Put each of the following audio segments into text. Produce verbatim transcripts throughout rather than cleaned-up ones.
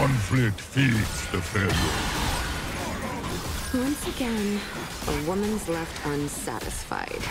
Conflict feeds the failure. Once again, a woman's left unsatisfied.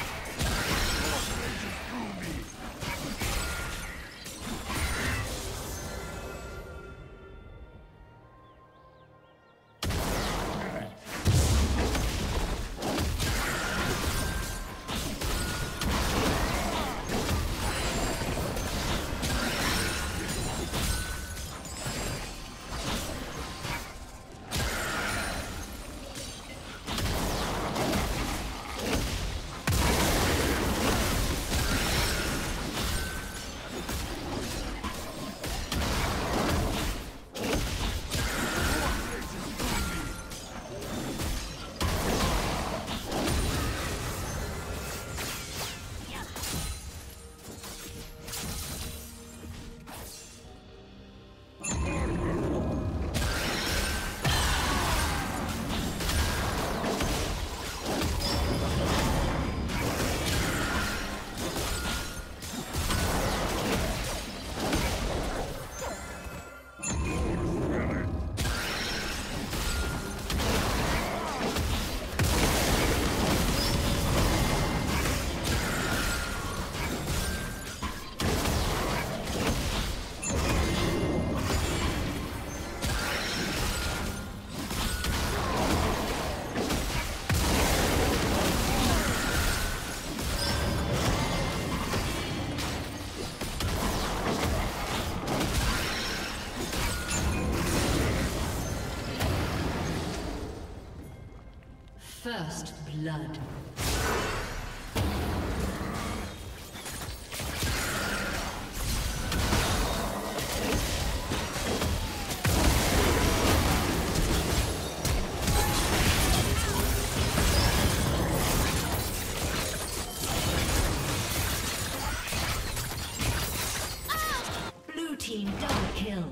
First blood. Blue team double kill.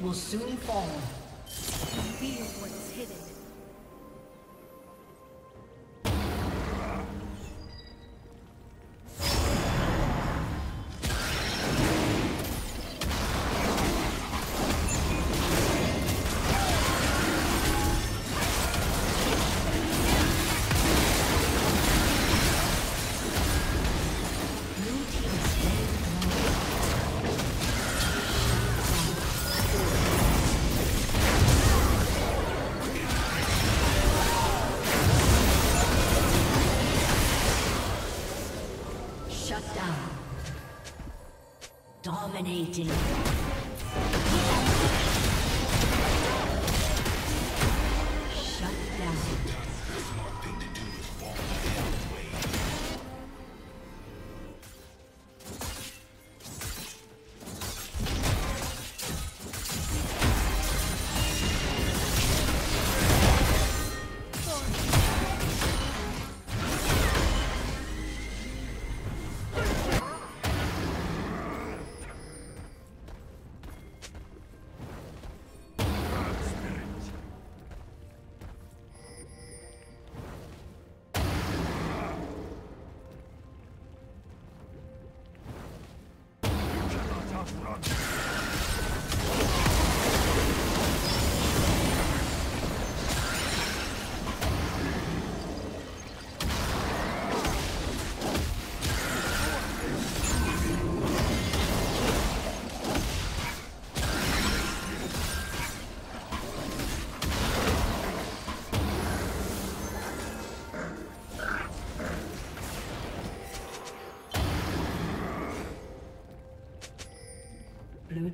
Will soon fall. Reveal what's hidden. Dominating. Blue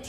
Red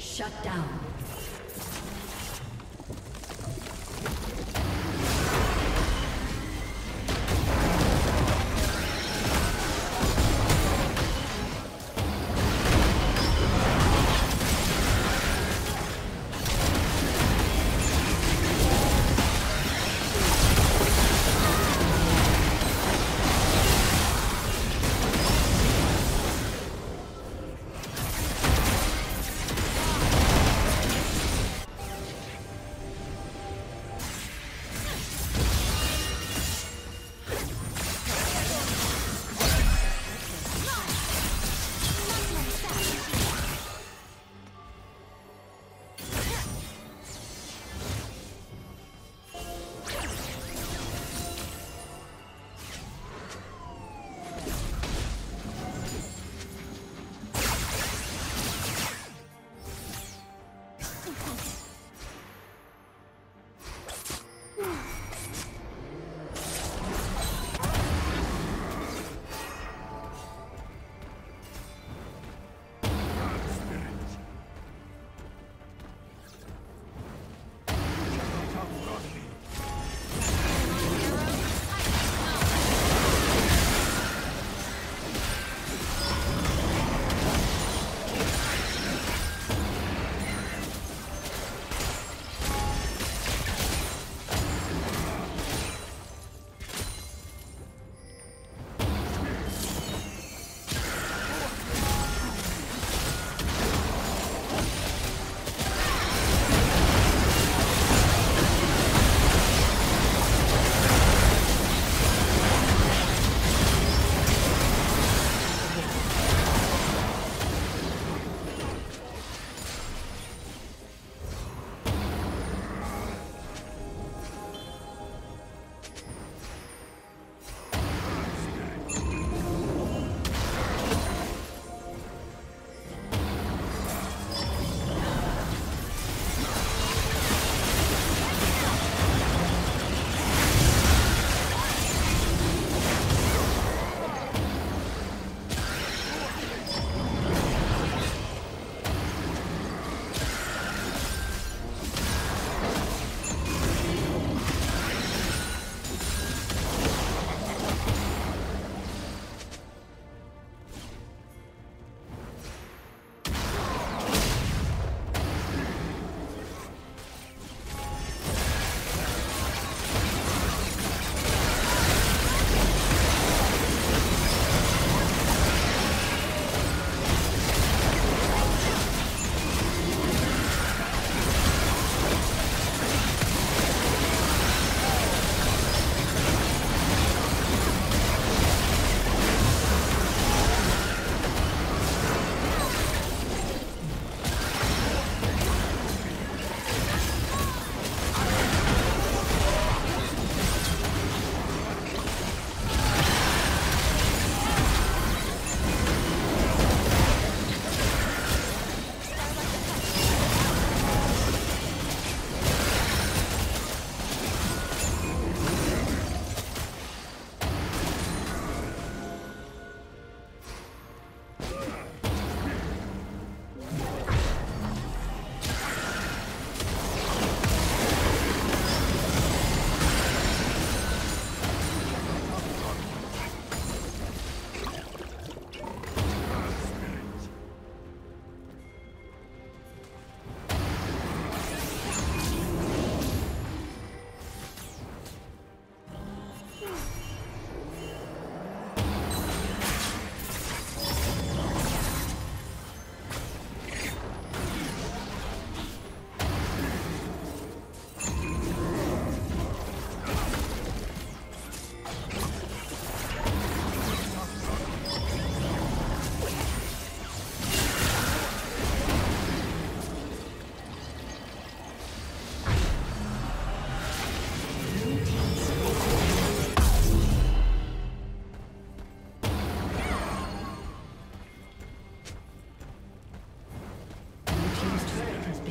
Shut down.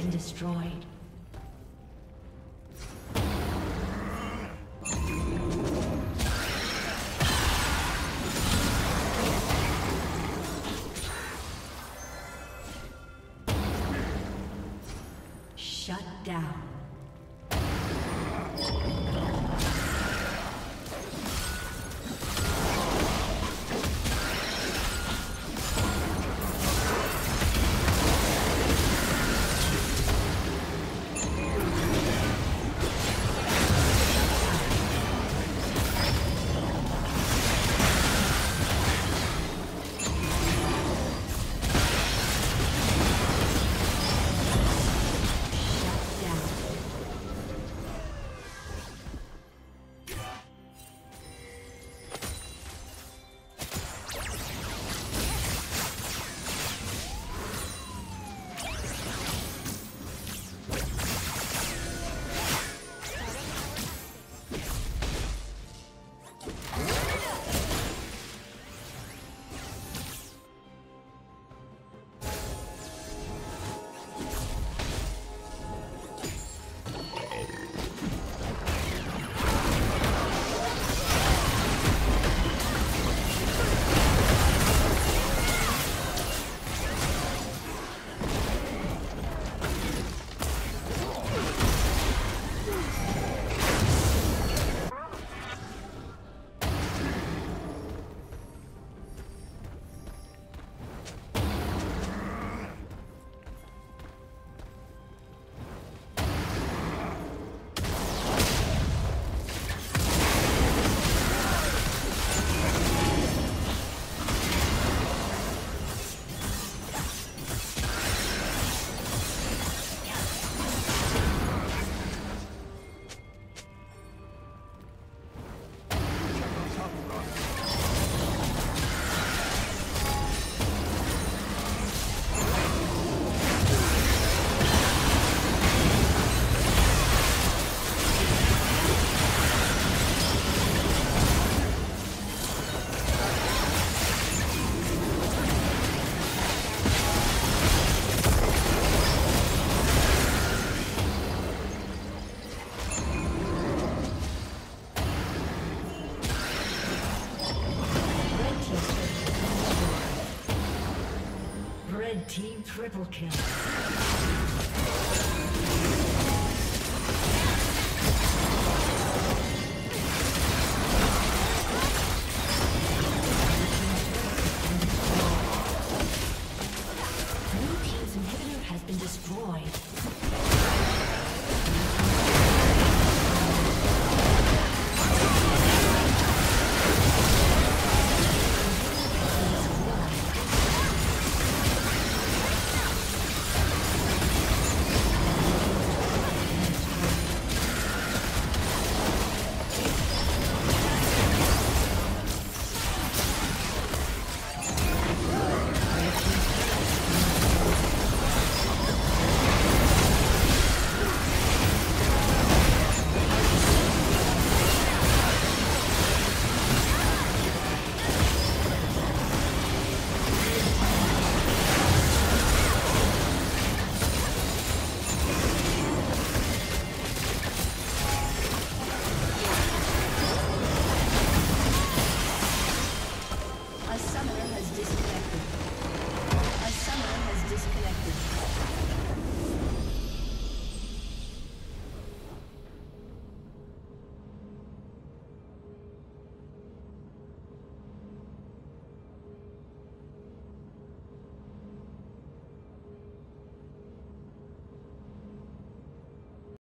been destroyed. Team triple kill. Blue team's inhibitor has been destroyed.